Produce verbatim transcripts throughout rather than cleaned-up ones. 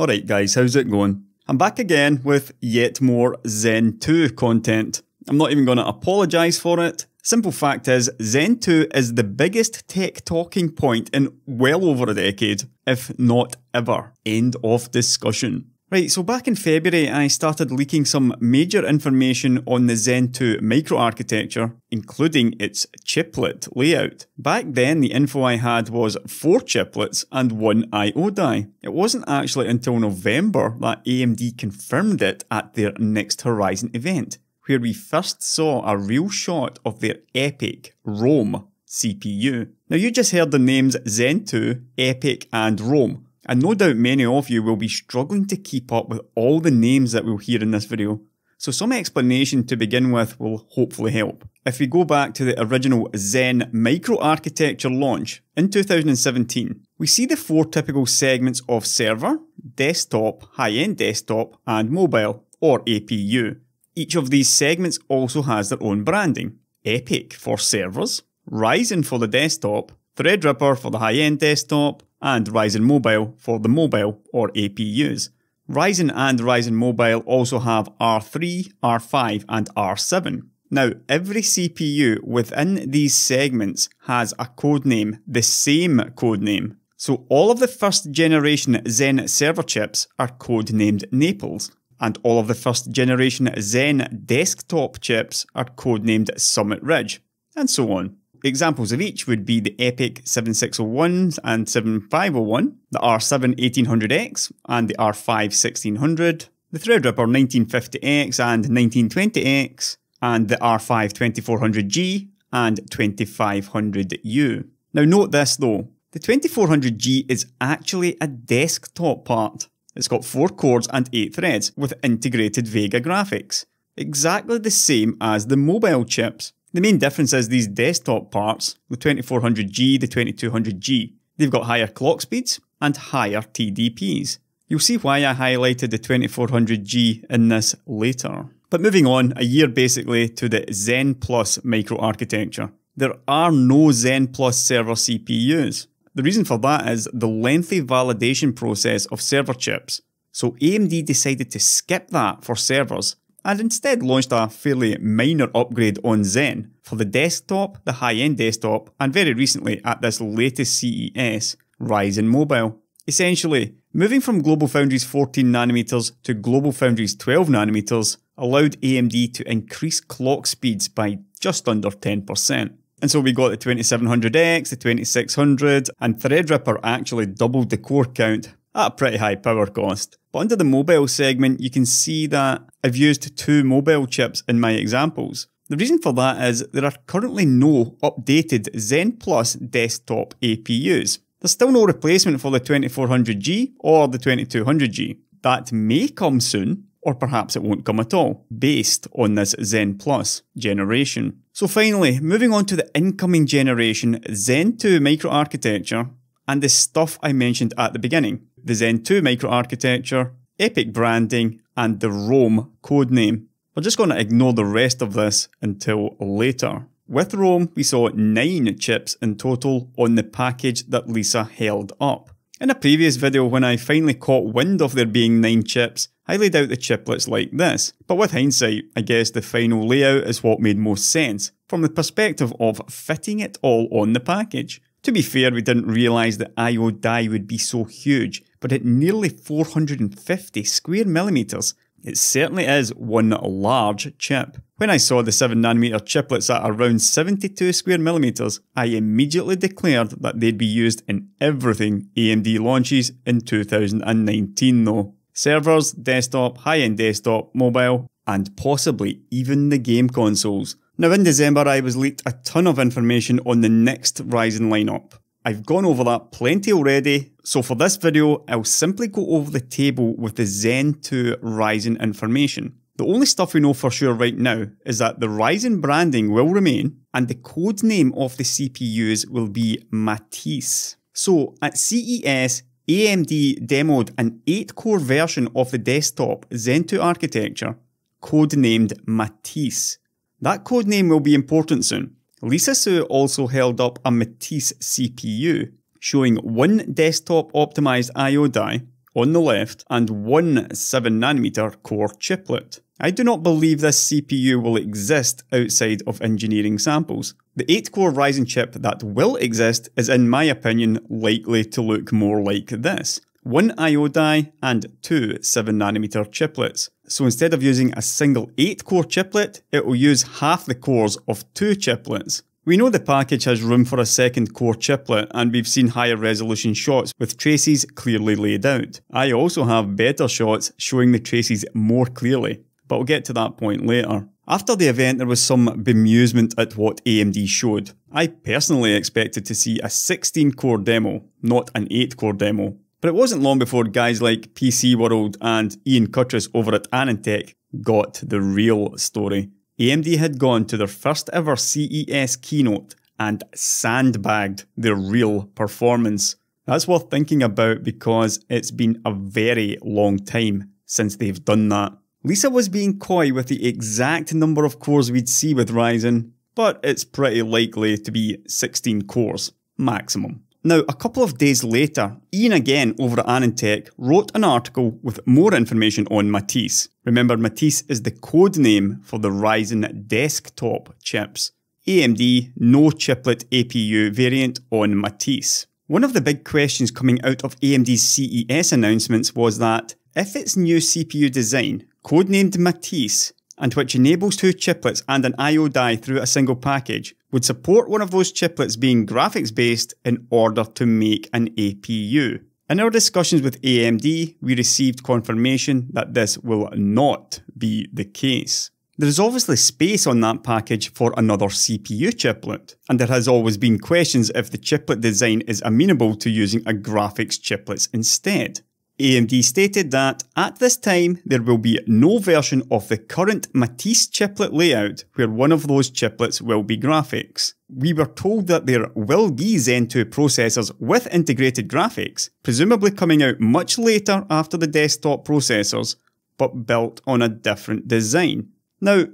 Alright guys, how's it going? I'm back again with yet more Zen two content. I'm not even going to apologise for it. Simple fact is, Zen two is the biggest tech talking point in well over a decade, if not ever. End of discussion. Right, so back in February I started leaking some major information on the Zen two microarchitecture, including its chiplet layout. Back then the info I had was four chiplets and one I O die. It wasn't actually until November that A M D confirmed it at their Next Horizon event, where we first saw a real shot of their EPYC Rome C P U. Now you just heard the names Zen two, EPYC and Rome. And no doubt many of you will be struggling to keep up with all the names that we'll hear in this video, so some explanation to begin with will hopefully help. If we go back to the original Zen microarchitecture launch in two thousand seventeen, we see the four typical segments of server, desktop, high-end desktop and mobile, or A P U. Each of these segments also has their own branding. EPYC for servers, Ryzen for the desktop, Threadripper for the high-end desktop, and Ryzen Mobile for the mobile or A P Us. Ryzen and Ryzen Mobile also have R three, R five and R seven. Now every C P U within these segments has a codename, the same codename. So all of the first generation Zen server chips are codenamed Naples, and all of the first generation Zen desktop chips are codenamed Summit Ridge, and so on. Examples of each would be the EPYC seventy-six oh one and seventy-five oh one, the R seven eighteen hundred X and the R five sixteen hundred, the Threadripper nineteen fifty X and nineteen twenty X, and the R five twenty-four hundred G and twenty-five hundred U. Now note this though, the twenty-four hundred G is actually a desktop part. It's got four cores and eight threads with integrated Vega graphics, exactly the same as the mobile chips. The main difference is these desktop parts, the twenty-four hundred G, the twenty-two hundred G, they've got higher clock speeds and higher T D Ps. You'll see why I highlighted the twenty-four hundred G in this later. But moving on a year basically to the Zen plus microarchitecture. There are no Zen plus server C P Us. The reason for that is the lengthy validation process of server chips. So A M D decided to skip that for servers, and instead launched a fairly minor upgrade on Zen for the desktop, the high-end desktop, and very recently at this latest C E S, Ryzen Mobile. Essentially, moving from Global Foundry's fourteen nanometers to Global Foundry's twelve nanometers allowed A M D to increase clock speeds by just under ten percent. And so we got the twenty-seven hundred X, the twenty-six hundred, and Threadripper actually doubled the core count at a pretty high power cost. But under the mobile segment you can see that I've used two mobile chips in my examples. The reason for that is there are currently no updated Zen plus desktop A P Us. There's still no replacement for the twenty-four hundred G or the twenty-two hundred G. That may come soon, or perhaps it won't come at all, based on this Zen plus generation. So finally, moving on to the incoming generation Zen two microarchitecture and the stuff I mentioned at the beginning. The Zen two microarchitecture, EPYC branding, and the Rome codename. We're just going to ignore the rest of this until later. With Rome, we saw nine chips in total on the package that Lisa held up. In a previous video, when I finally caught wind of there being nine chips, I laid out the chiplets like this. But with hindsight, I guess the final layout is what made most sense, from the perspective of fitting it all on the package. To be fair, we didn't realise the I O die would be so huge, but at nearly four hundred fifty square millimetres, it certainly is one large chip. When I saw the seven nanometer chiplets at around seventy-two square millimetres, I immediately declared that they'd be used in everything A M D launches in two thousand nineteen though. Servers, desktop, high-end desktop, mobile, and possibly even the game consoles. Now in December I was leaked a ton of information on the next Ryzen lineup. I've gone over that plenty already, so for this video I'll simply go over the table with the Zen two Ryzen information. The only stuff we know for sure right now is that the Ryzen branding will remain and the codename of the C P Us will be Matisse. So at C E S, A M D demoed an eight core version of the desktop Zen two architecture, codenamed Matisse. That codename will be important soon. Lisa Su also held up a Matisse C P U, showing one desktop optimised I O die on the left and one seven nanometer core chiplet. I do not believe this C P U will exist outside of engineering samples. The eight core Ryzen chip that will exist is, in my opinion, likely to look more like this. One I O die and two seven nanometer chiplets. So instead of using a single eight core chiplet, it will use half the cores of two chiplets. We know the package has room for a second core chiplet, and we've seen higher resolution shots with traces clearly laid out. I also have better shots showing the traces more clearly, but we'll get to that point later. After the event, there was some bemusement at what A M D showed. I personally expected to see a sixteen core demo, not an eight core demo. But it wasn't long before guys like P C World and Ian Cutress over at AnandTech got the real story. A M D had gone to their first ever C E S keynote and sandbagged their real performance. That's worth thinking about because it's been a very long time since they've done that. Lisa was being coy with the exact number of cores we'd see with Ryzen, but it's pretty likely to be sixteen cores, maximum. Now, a couple of days later, Ian again over at AnandTech wrote an article with more information on Matisse. Remember, Matisse is the code name for the Ryzen desktop chips. A M D no chiplet A P U variant on Matisse. One of the big questions coming out of A M D's C E S announcements was that if its new C P U design, codenamed Matisse, and which enables two chiplets and an I O die through a single package, would support one of those chiplets being graphics based in order to make an A P U. In our discussions with A M D, we received confirmation that this will not be the case. There is obviously space on that package for another C P U chiplet, and there has always been questions if the chiplet design is amenable to using a graphics chiplet instead. A M D stated that, at this time, there will be no version of the current Matisse chiplet layout where one of those chiplets will be graphics. We were told that there will be Zen two processors with integrated graphics, presumably coming out much later after the desktop processors, but built on a different design. Now,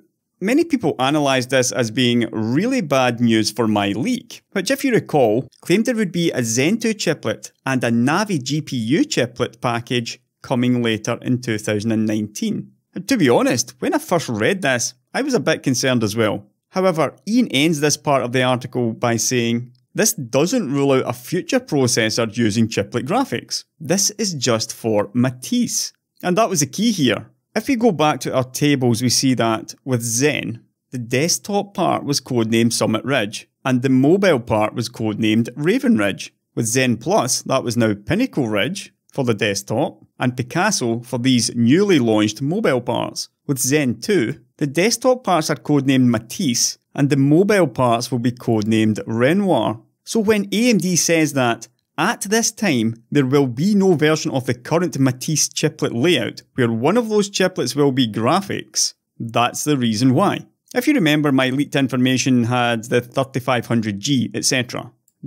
many people analysed this as being really bad news for my leak, which, if you recall, claimed there would be a Zen two chiplet and a Navi G P U chiplet package coming later in two thousand nineteen. And to be honest, when I first read this, I was a bit concerned as well. However, Ian ends this part of the article by saying, "This doesn't rule out a future processor using chiplet graphics. This is just for Matisse." And that was the key here. If we go back to our tables, we see that, with Zen, the desktop part was codenamed Summit Ridge, and the mobile part was codenamed Raven Ridge. With Zen plus, that was now Pinnacle Ridge for the desktop, and Picasso for these newly launched mobile parts. With Zen two, the desktop parts are codenamed Matisse, and the mobile parts will be codenamed Renoir. So when A M D says that, "At this time, there will be no version of the current Matisse chiplet layout where one of those chiplets will be graphics," that's the reason why. If you remember, my leaked information had the thirty-five hundred G, et cetera.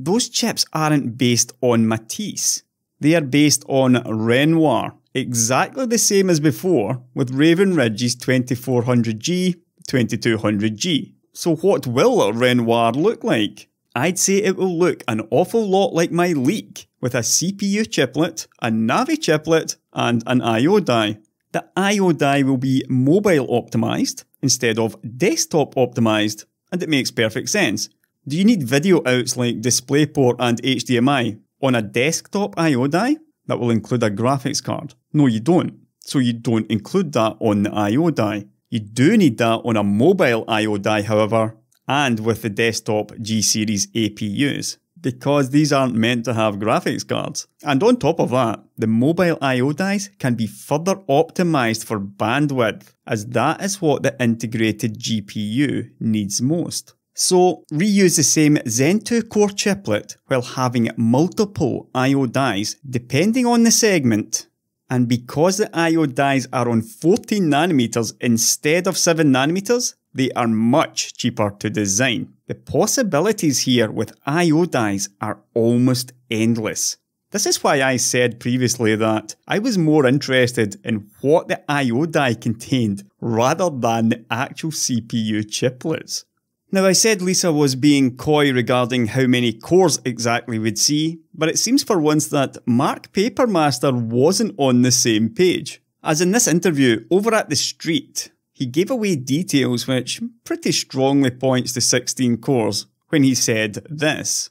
Those chips aren't based on Matisse. They are based on Renoir, exactly the same as before with Raven Ridge's twenty-four hundred G, twenty-two hundred G. So what will Renoir look like? I'd say it will look an awful lot like my leak, with a C P U chiplet, a Navi chiplet, and an I O die. The I O die will be mobile optimised instead of desktop optimised, and it makes perfect sense. Do you need video outs like DisplayPort and H D M I on a desktop I O die? That will include a graphics card. No, you don't. So you don't include that on the I O die. You do need that on a mobile I O die, however, and with the desktop G-series A P Us, because these aren't meant to have graphics cards. And on top of that, the mobile I O dies can be further optimised for bandwidth, as that is what the integrated G P U needs most. So reuse the same Zen two core chiplet while having multiple I O dies depending on the segment. And because the I O dies are on fourteen nanometers instead of seven nanometers, they are much cheaper to design. The possibilities here with I O dies are almost endless. This is why I said previously that I was more interested in what the I O die contained rather than the actual C P U chiplets. Now, I said Lisa was being coy regarding how many cores exactly we'd see, but it seems for once that Mark Papermaster wasn't on the same page. As in this interview, over at the street, he gave away details which pretty strongly points to sixteen cores when he said this.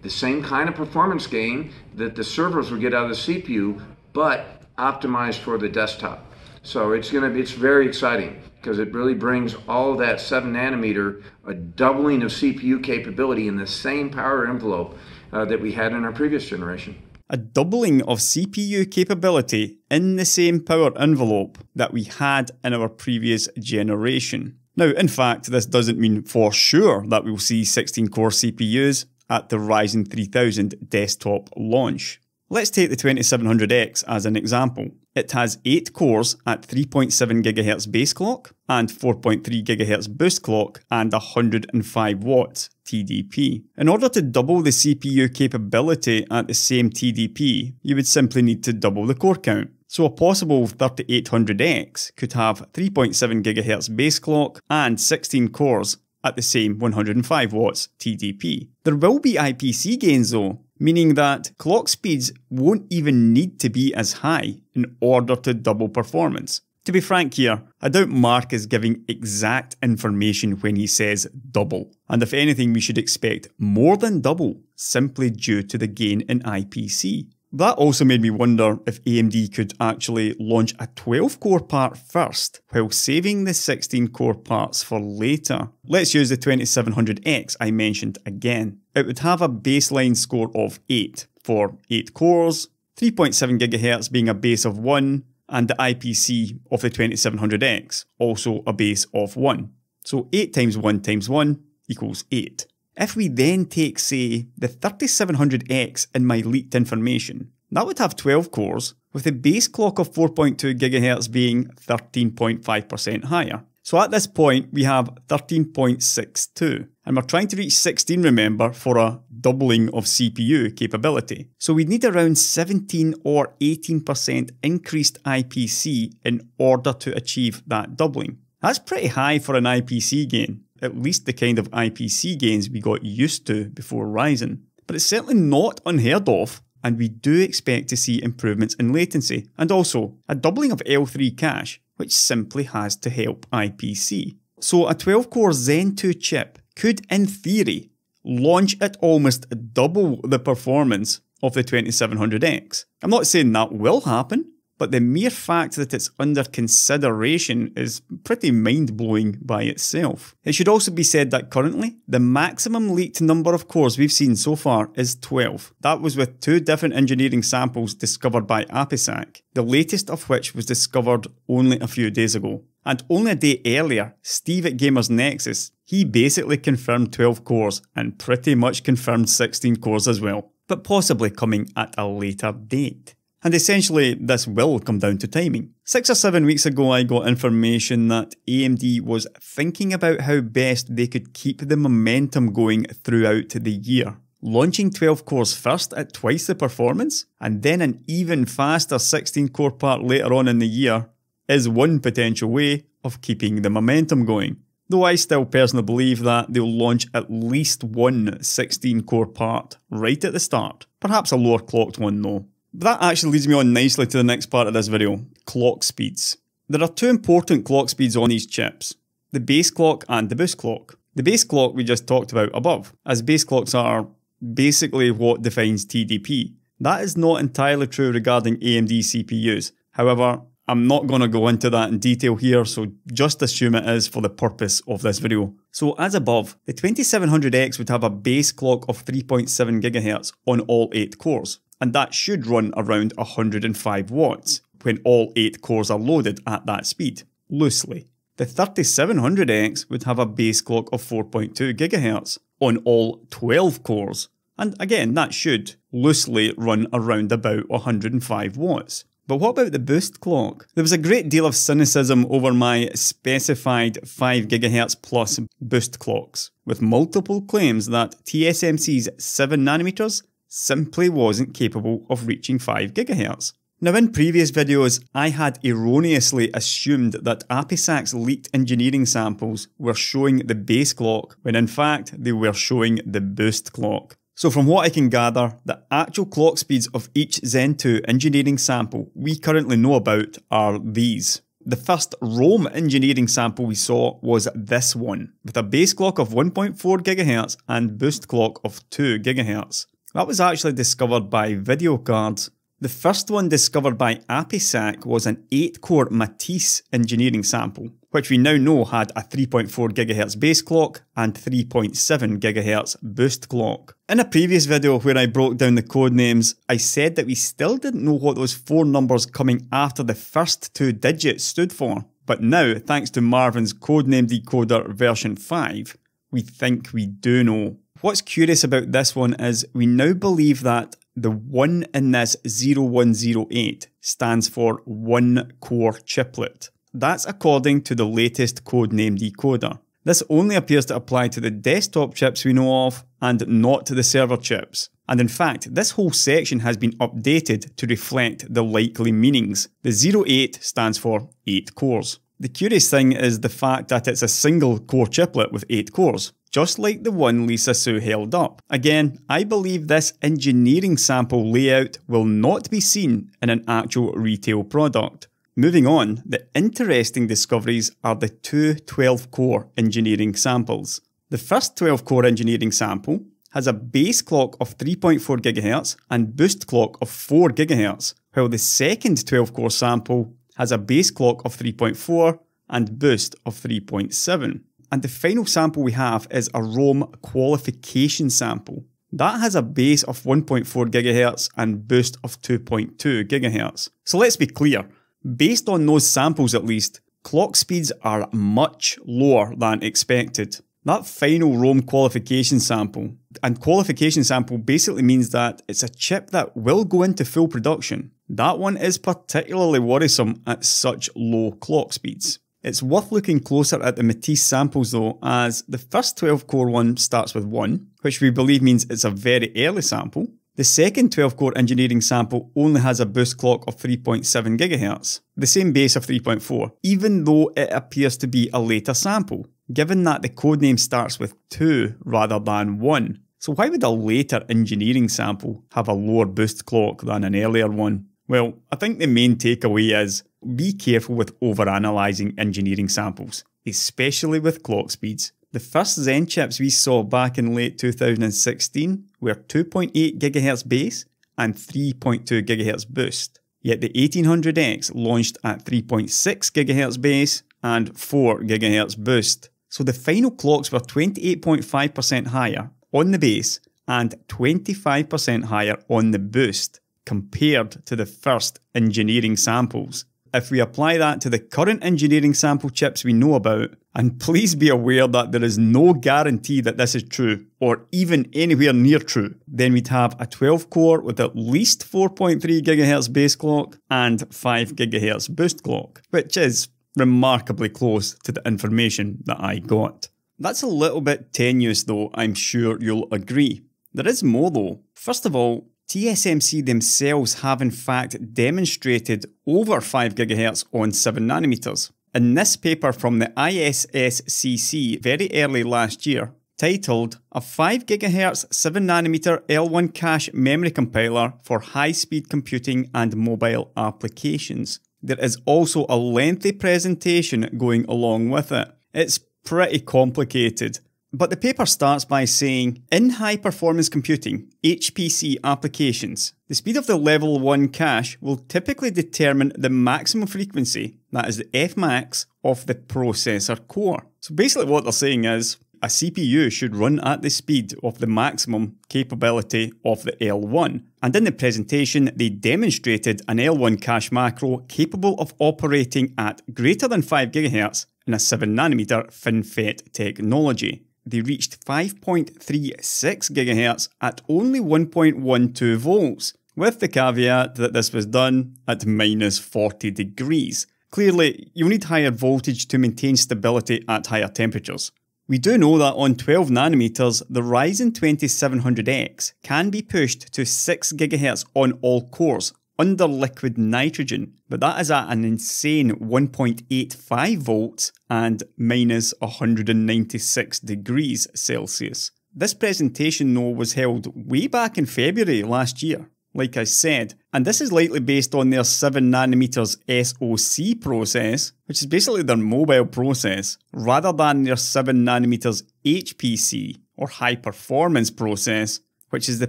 The same kind of performance gain that the servers would get out of the C P U, but optimized for the desktop. So it's going to be, it's very exciting because it really brings all that seven nanometer, a doubling of C P U capability in the same power envelope uh, that we had in our previous generation. A doubling of C P U capability in the same power envelope that we had in our previous generation. Now, in fact, this doesn't mean for sure that we'll see sixteen core C P Us at the Ryzen three thousand desktop launch. Let's take the twenty-seven hundred X as an example. It has eight cores at three point seven gigahertz base clock and four point three gigahertz boost clock and one hundred five watts T D P. In order to double the C P U capability at the same T D P, you would simply need to double the core count. So a possible thirty-eight hundred X could have three point seven gigahertz base clock and sixteen cores at the same one hundred five watts T D P. There will be I P C gains though, meaning that clock speeds won't even need to be as high in order to double performance. To be frank here, I doubt Mark is giving exact information when he says double, and if anything we should expect more than double simply due to the gain in I P C. That also made me wonder if A M D could actually launch a twelve core part first while saving the sixteen core parts for later. Let's use the twenty-seven hundred X I mentioned again. It would have a baseline score of eight for eight cores, three point seven gigahertz being a base of one, and the I P C of the twenty-seven hundred X also a base of one. So eight times one times one equals eight. If we then take, say, the thirty-seven hundred X in my leaked information, that would have twelve cores, with a base clock of four point two gigahertz being thirteen point five percent higher. So at this point, we have thirteen point six two, and we're trying to reach sixteen, remember, for a doubling of C P U capability. So we'd need around seventeen or eighteen percent increased I P C in order to achieve that doubling. That's pretty high for an I P C gain. At least the kind of I P C gains we got used to before Ryzen. But it's certainly not unheard of, and we do expect to see improvements in latency, and also a doubling of L three cache, which simply has to help I P C. So a twelve core Zen two chip could, in theory, launch at almost double the performance of the twenty-seven hundred X. I'm not saying that will happen, but the mere fact that it's under consideration is pretty mind-blowing by itself. It should also be said that currently, the maximum leaked number of cores we've seen so far is twelve. That was with two different engineering samples discovered by Apisak, the latest of which was discovered only a few days ago. And only a day earlier, Steve at Gamer's Nexus, he basically confirmed twelve cores and pretty much confirmed sixteen cores as well, but possibly coming at a later date. And essentially, this will come down to timing. Six or seven weeks ago, I got information that A M D was thinking about how best they could keep the momentum going throughout the year. Launching twelve cores first at twice the performance, and then an even faster sixteen core part later on in the year, is one potential way of keeping the momentum going. Though I still personally believe that they'll launch at least one sixteen core part right at the start. Perhaps a lower clocked one though. That actually leads me on nicely to the next part of this video, clock speeds. There are two important clock speeds on these chips, the base clock and the boost clock. The base clock we just talked about above, as base clocks are basically what defines T D P. That is not entirely true regarding A M D C P Us, however, I'm not going to go into that in detail here, so just assume it is for the purpose of this video. So as above, the twenty-seven hundred X would have a base clock of three point seven gigahertz on all eight cores. And that should run around one hundred five watts when all eight cores are loaded at that speed, loosely. The thirty-seven hundred X would have a base clock of four point two gigahertz on all twelve cores, and again that should loosely run around about one hundred five watts. But what about the boost clock? There was a great deal of cynicism over my specified five gigahertz plus boost clocks, with multiple claims that T S M C's seven nanometers simply wasn't capable of reaching five gigahertz. Now in previous videos, I had erroneously assumed that Apisak's leaked engineering samples were showing the base clock, when in fact they were showing the boost clock. So from what I can gather, the actual clock speeds of each Zen two engineering sample we currently know about are these. The first Rome engineering sample we saw was this one, with a base clock of one point four gigahertz and boost clock of two gigahertz. That was actually discovered by video cards. The first one discovered by Apisak was an eight core Matisse engineering sample, which we now know had a three point four gigahertz base clock and three point seven gigahertz boost clock. In a previous video where I broke down the code names, I said that we still didn't know what those four numbers coming after the first two digits stood for, but now, thanks to Marvin's Codename Decoder version five, we think we do know. What's curious about this one is we now believe that the one in this zero one zero eight stands for one core chiplet. That's according to the latest codename decoder. This only appears to apply to the desktop chips we know of and not to the server chips. And in fact, this whole section has been updated to reflect the likely meanings. The zero eight stands for eight cores. The curious thing is the fact that it's a single core chiplet with eight cores, just like the one Lisa Su held up. Again, I believe this engineering sample layout will not be seen in an actual retail product. Moving on, the interesting discoveries are the two twelve core engineering samples. The first twelve core engineering sample has a base clock of three point four gigahertz and boost clock of four gigahertz, while the second twelve core sample has a base clock of three point four and boost of three point seven. And the final sample we have is a Rome qualification sample. That has a base of one point four gigahertz and boost of two point two gigahertz. So let's be clear, based on those samples at least, clock speeds are much lower than expected. That final Rome qualification sample, and qualification sample basically means that it's a chip that will go into full production. That one is particularly worrisome at such low clock speeds. It's worth looking closer at the Matisse samples though, as the first twelve core one starts with one, which we believe means it's a very early sample. The second twelve core engineering sample only has a boost clock of three point seven gigahertz, the same base of three point four, even though it appears to be a later sample, given that the codename starts with two rather than one. So why would a later engineering sample have a lower boost clock than an earlier one? Well, I think the main takeaway is, be careful with overanalyzing engineering samples, especially with clock speeds. The first Zen chips we saw back in late two thousand sixteen were two point eight gigahertz base and three point two gigahertz boost, yet the eighteen hundred X launched at three point six gigahertz base and four gigahertz boost. So the final clocks were twenty-eight point five percent higher on the base and twenty-five percent higher on the boost, compared to the first engineering samples. If we apply that to the current engineering sample chips we know about, and please be aware that there is no guarantee that this is true, or even anywhere near true, then we'd have a twelve core with at least four point three gigahertz base clock and five gigahertz boost clock, which is remarkably close to the information that I got. That's a little bit tenuous though, I'm sure you'll agree. There is more though. First of all, T S M C themselves have in fact demonstrated over five gigahertz on seven nanometers. In this paper from the I S S C C very early last year, titled "A five gigahertz seven nanometer L one Cache Memory Compiler for High-Speed Computing and Mobile Applications," there is also a lengthy presentation going along with it. It's pretty complicated. But the paper starts by saying, in high-performance computing, H P C applications, the speed of the level one cache will typically determine the maximum frequency, that is the F max, of the processor core. So basically what they're saying is, a C P U should run at the speed of the maximum capability of the L one. And in the presentation, they demonstrated an L one cache macro capable of operating at greater than five gigahertz in a seven nanometer FinFET technology. They reached five point three six gigahertz at only one point one two volts, with the caveat that this was done at minus forty degrees. Clearly, you'll need higher voltage to maintain stability at higher temperatures. We do know that on twelve nanometers, the Ryzen twenty-seven hundred X can be pushed to six gigahertz on all cores under liquid nitrogen, but that is at an insane one point eight five volts and minus one hundred ninety-six degrees Celsius. This presentation though was held way back in February last year, like I said, and this is likely based on their seven nanometer S O C process, which is basically their mobile process, rather than their seven nanometer H P C or high performance process, which is the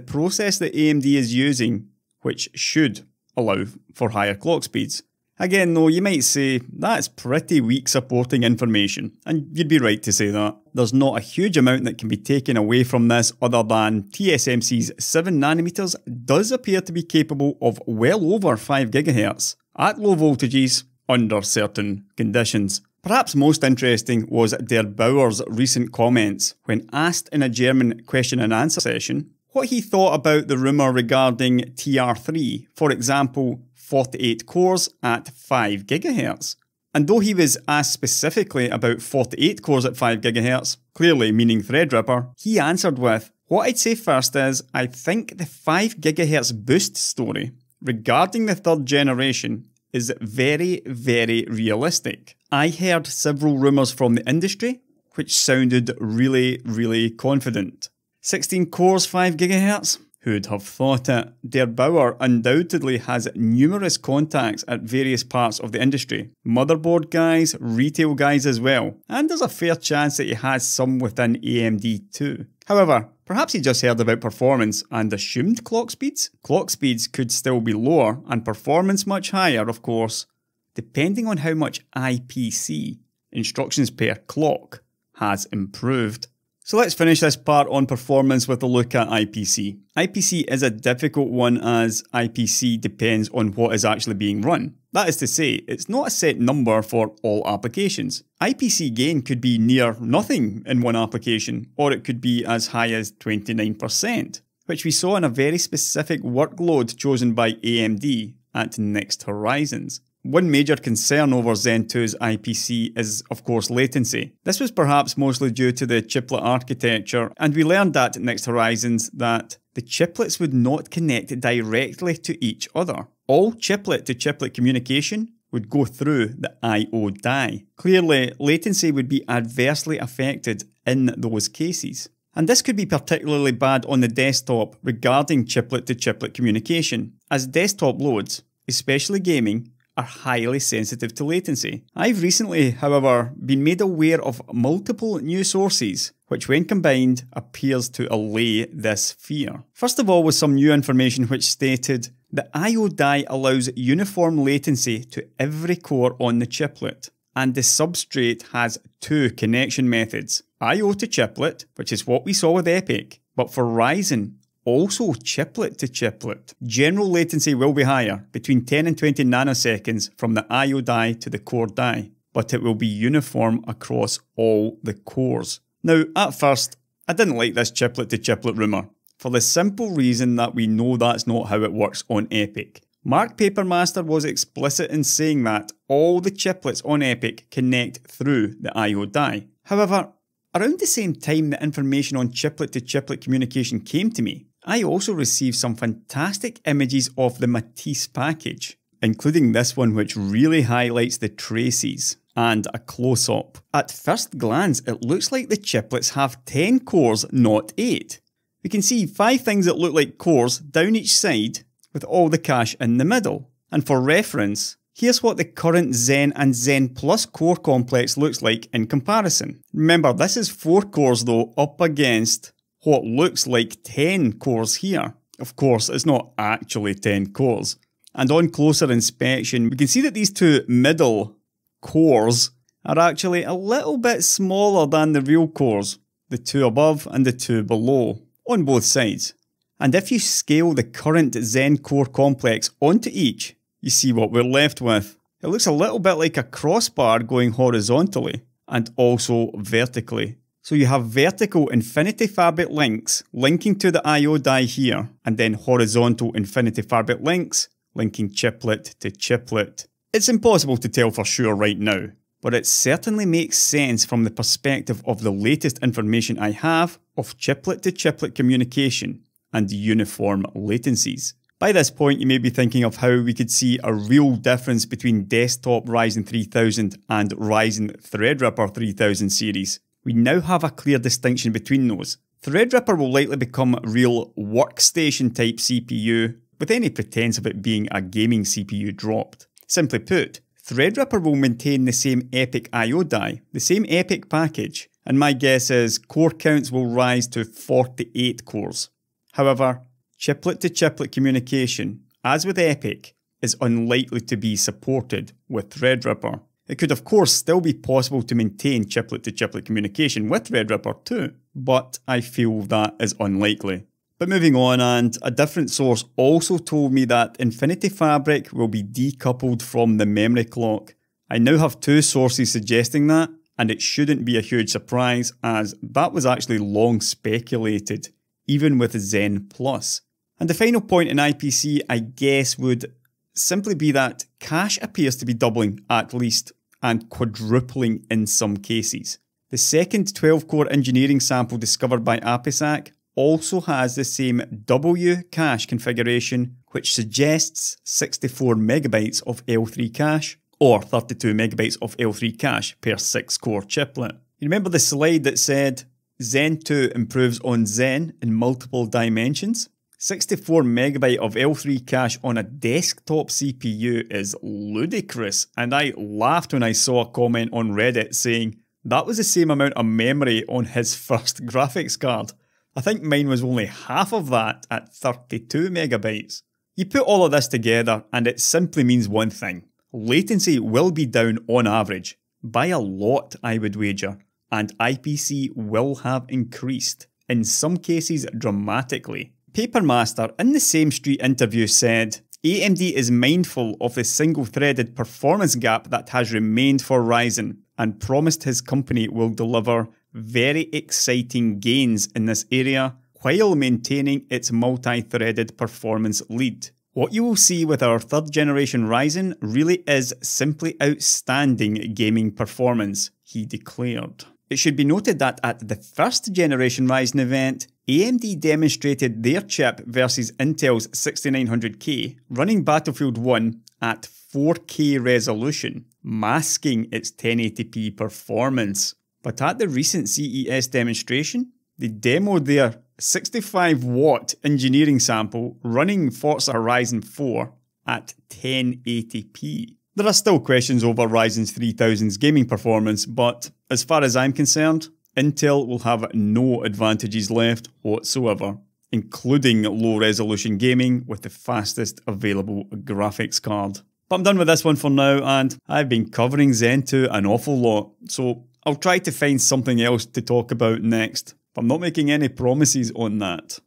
process that A M D is using, which should allow for higher clock speeds. Again though, you might say, that's pretty weak supporting information, and you'd be right to say that. There's not a huge amount that can be taken away from this other than T S M C's seven nanometer does appear to be capable of well over five gigahertz, at low voltages, under certain conditions. Perhaps most interesting was Der Bauer's recent comments when asked in a German question and answer session what he thought about the rumour regarding T R three, for example, forty-eight cores at five gigahertz. And though he was asked specifically about forty-eight cores at five gigahertz, clearly meaning Threadripper, he answered with, "What I'd say first is, I think the five gigahertz boost story regarding the third generation is very, very realistic. I heard several rumours from the industry, which sounded really, really confident. sixteen cores five gigahertz? Who'd have thought it?" Der Bauer undoubtedly has numerous contacts at various parts of the industry. Motherboard guys, retail guys as well, and there's a fair chance that he has some within A M D too. However, perhaps he just heard about performance and assumed clock speeds? Clock speeds could still be lower and performance much higher, of course, depending on how much I P C, instructions per clock, has improved. So let's finish this part on performance with a look at I P C. I P C is a difficult one as I P C depends on what is actually being run. That is to say, it's not a set number for all applications. I P C gain could be near nothing in one application, or it could be as high as twenty-nine percent, which we saw in a very specific workload chosen by A M D at Next Horizons. One major concern over Zen two's I P C is, of course, latency. This was perhaps mostly due to the chiplet architecture, and we learned at Next Horizons that the chiplets would not connect directly to each other. All chiplet-to-chiplet communication would go through the I O die. Clearly, latency would be adversely affected in those cases. And this could be particularly bad on the desktop regarding chiplet-to-chiplet communication, as desktop loads, especially gaming, are highly sensitive to latency. I've recently, however, been made aware of multiple new sources, which when combined appears to allay this fear. First of all was some new information which stated the I O die allows uniform latency to every core on the chiplet, and the substrate has two connection methods, I O to chiplet, which is what we saw with EPYC, but for Ryzen, also chiplet to chiplet. General latency will be higher, between ten and twenty nanoseconds from the I O die to the core die, but it will be uniform across all the cores. Now, at first, I didn't like this chiplet to chiplet rumour, for the simple reason that we know that's not how it works on EPYC. Mark Papermaster was explicit in saying that all the chiplets on EPYC connect through the I O die. However, around the same time the information on chiplet to chiplet communication came to me, I also received some fantastic images of the Matisse package, including this one which really highlights the traces, and a close-up. At first glance it looks like the chiplets have ten cores, not eight. We can see five things that look like cores down each side, with all the cache in the middle. And for reference, here's what the current Zen and Zen plus core complex looks like in comparison. Remember, this is four cores though, up against what looks like ten cores here. Of course, it's not actually ten cores. And on closer inspection, we can see that these two middle cores are actually a little bit smaller than the real cores, the two above and the two below, on both sides. And if you scale the current Zen core complex onto each, you see what we're left with. It looks a little bit like a crossbar going horizontally and also vertically. So you have vertical Infinity Fabric links linking to the I O die here, and then horizontal Infinity Fabric links linking chiplet to chiplet. It's impossible to tell for sure right now, but it certainly makes sense from the perspective of the latest information I have of chiplet to chiplet communication and uniform latencies. By this point, you may be thinking of how we could see a real difference between desktop Ryzen three thousand and Ryzen Threadripper three thousand series. We now have a clear distinction between those. Threadripper will likely become a real workstation type C P U, with any pretense of it being a gaming C P U dropped. Simply put, Threadripper will maintain the same EPYC I O die, the same EPYC package, and my guess is core counts will rise to forty-eight cores. However, chiplet-to-chiplet communication, as with EPYC, is unlikely to be supported with Threadripper. It could of course still be possible to maintain chiplet-to-chiplet communication with Threadripper too, but I feel that is unlikely. But moving on, and a different source also told me that Infinity Fabric will be decoupled from the memory clock. I now have two sources suggesting that, and it shouldn't be a huge surprise as that was actually long speculated, even with Zen plus. And the final point in I P C, I guess, would simply be that cache appears to be doubling at least, and quadrupling in some cases. The second twelve core engineering sample discovered by Apisak also has the same W cache configuration, which suggests sixty-four megabytes of L three cache, or thirty-two megabytes of L three cache per six core chiplet. You remember the slide that said Zen two improves on Zen in multiple dimensions? sixty-four megabyte of L three cache on a desktop C P U is ludicrous, and I laughed when I saw a comment on Reddit saying that was the same amount of memory on his first graphics card. I think mine was only half of that at thirty-two megabytes. You put all of this together and it simply means one thing. Latency will be down on average, by a lot I would wager, and I P C will have increased, in some cases dramatically. Papermaster in the same street interview said, A M D is mindful of the single-threaded performance gap that has remained for Ryzen and promised his company will deliver very exciting gains in this area while maintaining its multi-threaded performance lead. What you will see with our third generation Ryzen really is simply outstanding gaming performance, he declared. It should be noted that at the first generation Ryzen event, A M D demonstrated their chip versus Intel's sixty-nine hundred K, running Battlefield one at four K resolution, masking its ten eighty P performance. But at the recent C E S demonstration, they demoed their sixty-five watt engineering sample running Forza Horizon four at ten eighty P. There are still questions over Ryzen three thousand's gaming performance, but as far as I'm concerned, Intel will have no advantages left whatsoever, including low-resolution gaming with the fastest available graphics card. But I'm done with this one for now, and I've been covering Zen two an awful lot, so I'll try to find something else to talk about next. But I'm not making any promises on that.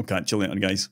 I'll catch you later, guys.